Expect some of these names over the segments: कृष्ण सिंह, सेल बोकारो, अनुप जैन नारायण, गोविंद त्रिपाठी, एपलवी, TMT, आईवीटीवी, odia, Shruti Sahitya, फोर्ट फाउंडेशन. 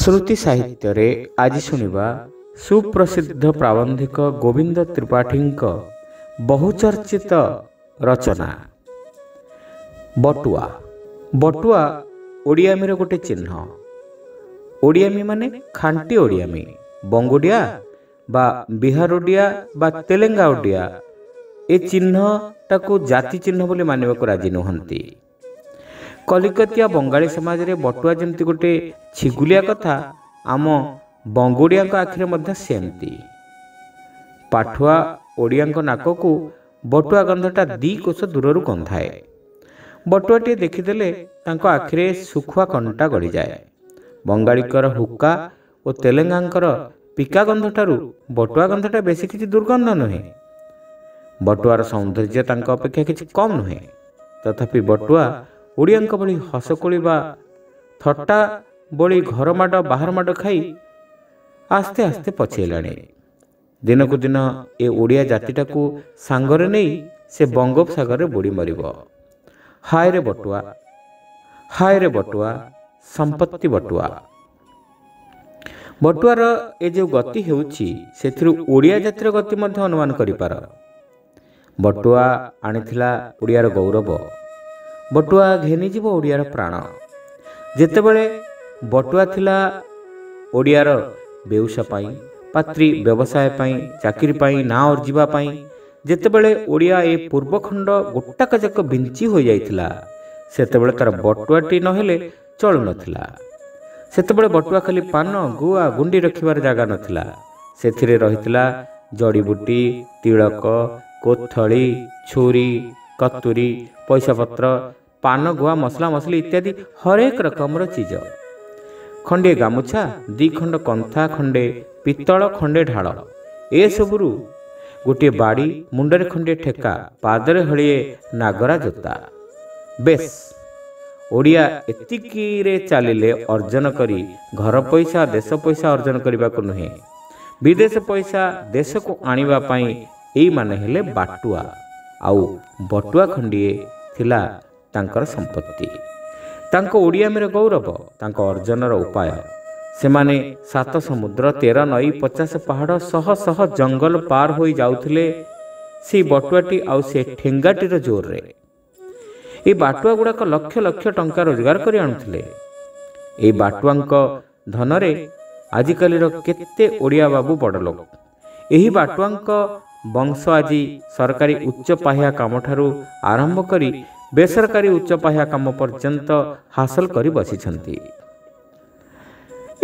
श्रुति साहित्य रे आज सुनिबा सुप्रसिद्ध प्राबंधिक गोविंद त्रिपाठी बहुचर्चित रचना बटुआ। बटुआ ओडियामी गोटे चिन्ह। ओडियामी माने खांटी ओडियामी, बंगोडिया बा बिहार ओडिया बा तेलंगा ओडिया ए चिन्हटा को जाति चिन्ह बोली मानवा को राजी नुहंती। कलिकतिया बंगाली समाज रे बटुआ जमती गोटे छिगुलिया कथा आम बंगोड़िया आखिरे मध्य सेमती। पाठुआ ओडिया नाक को बटुआ गंधटा दी कोष दूर गंधाए। बटुआटे देखीदे आखिरे सुखुआ कंटा गड़ी जाए। बंगाड़ीकर हुक्का और तेलंगाकर पिका गंधटार बटुआ गंधटा बेसी किसी दुर्गंध नुहे। बटुआर सौंदर्य तांका अपेक्षा किसी कम नुहे। तथापि बटुआ ओडियांक भली हसकोली बा थट्टा बड़ी घरमाड बाहर माड खाई आस्ते आस्ते पछेलाणी। दिनकू दिन ए ओडिया जातिटा को सांगरे नहीं से बंगोपसागर रे बुड़ी मरिबो। हाय रे बटुआ संपत्ति बटुआ। बटुआर ए जो गति हेउची सेथिरु ओडिया जातिर गति मध्य अनुमान करि पार। बटुआ आनिथिला ओडियार गौरव। बटुआ घेनिजीव ओडियार प्राण। जेतेबेले बटुआ थिला ओडियार बेउसा पाई, पात्री व्यवसाय पाई, चाकरी पाई, ना अर्जिबा पाई। जेतेबेले ओडिया ए पूर्वखंड गोटाक जाक बिंची हो जाइथिला सेतेबेले तार बटुआटी नहेले चलु नथिला। सेतेबेले बटुआ खाली पान गुआ गुंडी रखिबार जागा नथिला। सेथिरे रहिथिला जड़ीबूटी, तिलक, कोथळी, छुरी, कतुरी, पैसा पत्र, पान गुआ, मसला मसली इत्यादि हरेक रकमर चीज। खंडे गामुछा, दी खंड कंथा, खंडे पित्तल, खंडे ढाल, ए सबुरु गोटे बाड़ी, मुंडरे खंडे ठेका, पादरे हलिए नागरा जोता। बेस ओडिया एतिकी रे चालिले अर्जन करी घर पैसा देश पैसा अर्जन करबाक नुहे, विदेश पैसा देश को आनिबा पाई एई माने हेले बाटुआ। आउ बटुआ खंडिए थिला तांकर संपत्ति, तांको ओडियामीर गौरव, तांको अर्जनर उपाय। सेमाने 7 समुद्र, 13 नई, 50 पहाड़, शह शह जंगल पार होई जाउथिले से बटुआटी आउ से ठेंगाटीर जोर रे। ए बाटुआ गुड़ाक लक्ष लक्ष टंका रोजगार करि आनुथिले। ए बाटुआंक धनरे आजिकालीर केते ओडिया बाबू बड़ लोक। एही बाटुआंक वंश आजी सरकारी उच्च पाहिया काम ठारू आरंभ करी बेसरकारी उच्च पाहिया काम पर्यंत हासिल करी बसी छंती।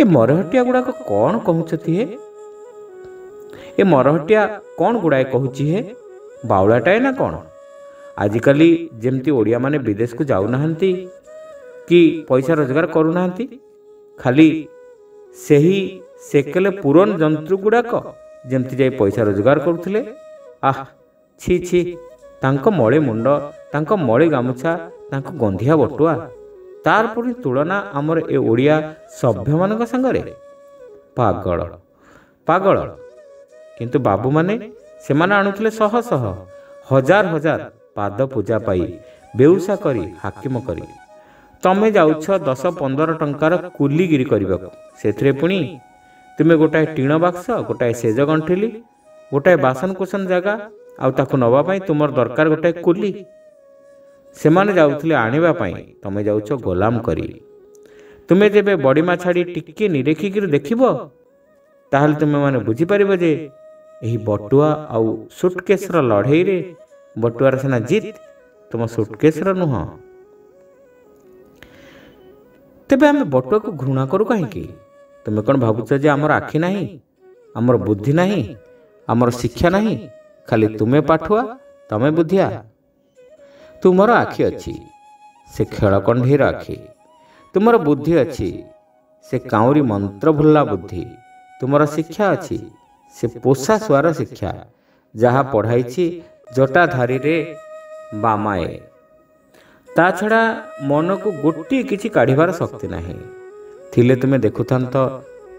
ए मरहटिया गुड़ा को कौन कहउछती है? ए मरहटिया कौन गुड़ाए कहउची है? बाउलाटाए ना कौन? आजिकाली जेमती ओडिया माने विदेश को जाऊ नाहंती कि पैसा रोजगार करू नाहंती, खाली सेही सेकले पुरन जंतु गुड़ाक जमती जाई पैसा रोजगार करुले। आह छी छी, तांको मळे मुंड, तांको मळे गामुछा, तांको गंधिया बटुआ, तार पुरी तुलना आमर ए ओडिया सभ्य मानक संगरे। पागल पागल। किंतु बाबू माने सेमाने आनुथिले शह शह हजार हजार पाद पूजा पाई बेउसा करी हाकिम करी। तमे जाउछ 10-15 टंकार कुलीगिरी करबाक। सेथरे पुनी तुम्हें गोटाए टीण बाक्स, गोटाए सेज गंठिली, गोटाए बासन कुसन जगह आउ नापाई तुमर दरकार गोटाए कुली। सेमाने जाउथिले आनिबा पाई, तमे जाउछ गोलाम करी। तुम्हें जेबे बड़ीमा छाड़ी टिके निरेखिक देखिबो ताहले तुमे माने बुझी परिबो जे एही बटुआ आउ सुटकेस रा लड़ाई रे बटुआर सेना जीत तुम सुटकेस रा नुह। तेबे हमें बटुआ को घृणा करू काहेकि? तुम्हें कौन भावुच जे आमर आखि नहीं, आमर बुद्धि नहीं, आमर शिक्षा नहीं? खाली तुम्हें पाठुआ, तुम्हें बुद्धिया। तुमर आखि अच्छी से खेल कंढीर आखि, तुमर बुद्धि अच्छी से काउरी मंत्र भुल्ला बुद्धि, तुमर शिक्षा अच्छी से पोषा सुआर शिक्षा जहाँ पढ़ाई जटाधारी रे बामाए। ता छड़ा मन को गोटे किसी काढ़ शक्ति नहीं। थिले तुम्हें देखुथांत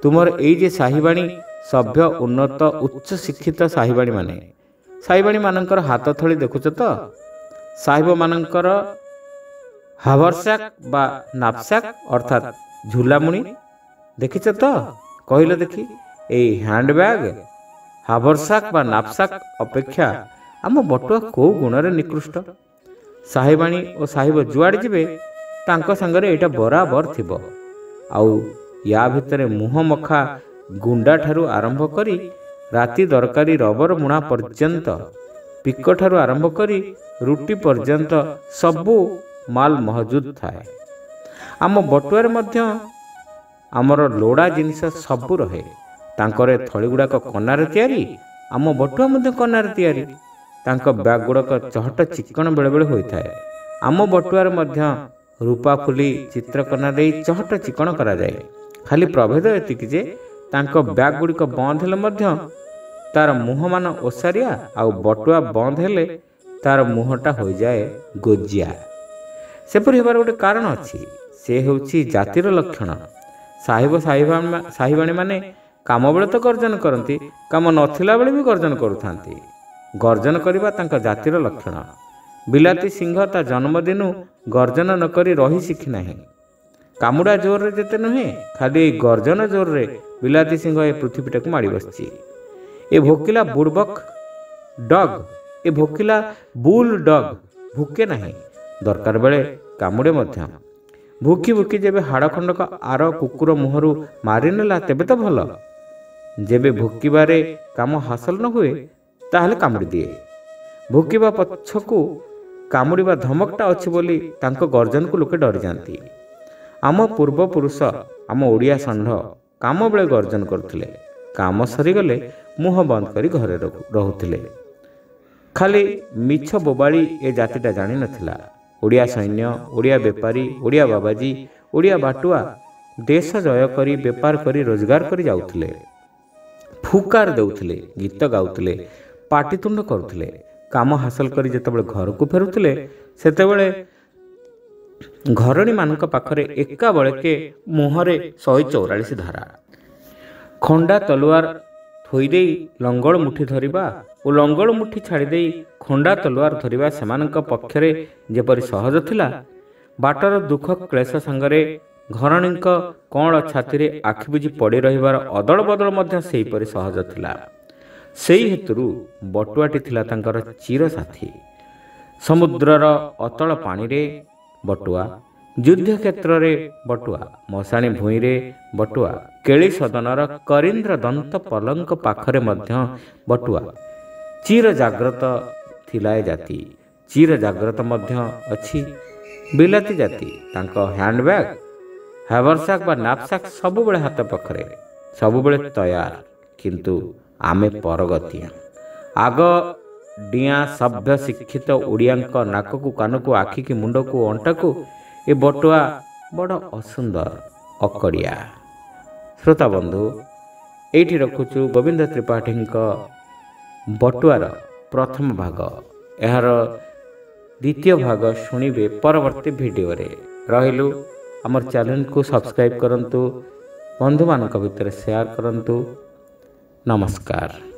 तुमर एजे साहिबाणी सभ्य उन्नत उच्च शिक्षित साहिबाणी माने। साहिबाणी मानकर हाथ थली देखुच तो? साहिब मानकर हावरसाक बा नापसाक अर्थात झूलामुणी देखिच तो कहल देखी एई हैंडबैग हाबरसाक बा नापसाक अपेक्षा आम बटुआ को गुण रे निकृष्ट। साहिबाणी और साहिब जुआड़े जीवे तांको संगरे एटा बराबर थिबो। आउ या भितरे मुह मखा गुंडा ठारू आरंभ करी राती दरकारी रबर मुणा पर्यंत पिक ठारू आरंभ करी रुटी पर्यंत सबु माल महजूद थाए। आम बटुआर मध्य आमर लोड़ा जिनिष सबु रहे। तांकरे थली गुड़ाक कनार तैयारी आम बटुआ मध्य कनार तैयारी। तांका बैग गुड़ाक चहट चिकन बेले बेले होता है। आम बटुआर मध्य रूपा फुली चित्रकना दे चहट चिकन करा जाए। खाली प्रभेद एतिक जे तांका बैग गुड़िक बंद हेले तार मुह मान ओसारिया आउ बटुआ बंद हेले तार मुहटा हो जाए गोजिया। सेपरि हेबार गोटे कारण अछि। से होछि जातिर लक्षण। साहिब साहिबाणी माने काम बेले तो गर्जन करती, काम नथिला बेले भी गर्जन करूथांती। गर्जन करवा तांका जातिर लक्षण। बिलाती सिंह ता जन्मदिनु गर्जन न करी रही शिखि नाही। कामुड़ा जोर रे जेते नहे खाली गर्जन जोर रे बिलाती सिंह ए पृथ्वीटाकु मारि बसछि। ए भोकिला बुड़बक डग, ए भोकिला बुल डग भूके नाही। दरकार बेले कामुड़े मध्य। भूकी भूकी जेबे हाड़खंडक आर कुकुर मुहरु मारि नेला तेबे तो भल। जेबे भूकिबारे काम हासिल न हुए ताहले कामुड़ी दिए। भूकिबा पक्षकू कामुड़ीबा धमकटा अछि बोली तांको गर्जन को लोके डर जांती। आम पूर्वपुरुष आम ओडिया षंढ काम बेले गर्जन करथिले, काम सरीगले मुह बंद करी घरे रहुथिले। खाली मिछ बोबाड़ी ए जातिटा जानि नथिला। ओडिया सैन्य, ओडिया बेपारी, ओडिया बाबाजी, ओडिया बाटुआ देश जय करी बेपार करी रोजगार करी जाउथिले। फुकार देउथिले, गीत गाउथिले, पाटितुंड करुथिले। काम हासिल करी जेतेबेले घरकू फेरुथिले सेतेबेले घरणी मानक पाखरे एका बळके मुहरे 144 धारा। खंडा तलवार थोई देई लंगळ मुठी धरिबा ओ लंगळ मुठी छाड़ी देई खंडा तलवार धरिबा सेमानक पक्षरे जेपरि सहज थिला, बाटर दुख क्लेश संगरे घरणीक कण छातीरे आखि बुझी पड़ी रहिबार अदल बदल मध्य सेहीपरि सहज थिला। सेही हेतुरु बटुआटी थिला तांकर चिर साथी। समुद्रर अतल पाणीरे बटुआ, युद्ध क्षेत्ररे बटुआ, मशाणी भूईरे बटुआ, केली सदनर करिंद्र दंत पलंक पाखरे मध्य बटुआ। चिर जाग्रत थिला ए जाति। चिर जाग्रत मध्य अछि बिलाती जाति। तांको हैंडबैग हावरसाक बा नापसाक सबुबेले हाथ पाखरे, सबुबेले तैयार। किंतु आमे परगतिया। आग डिया सभ्य शिक्षित ओडियांक नाक को कान को आखि की मुंड को अंटा को ए बटुआ बड़ असुंदर अकड़िया। श्रोता बंधु, एठी रखुचु गोविंद त्रिपाठी बटुआर प्रथम भाग। यार द्वितीय भाग शुणिबे परवर्ती वीडियो रे। रहिलु हमर चैनल को सब्सक्राइब करंतु, बंधु मान भर सेयार करंतु। नमस्कार।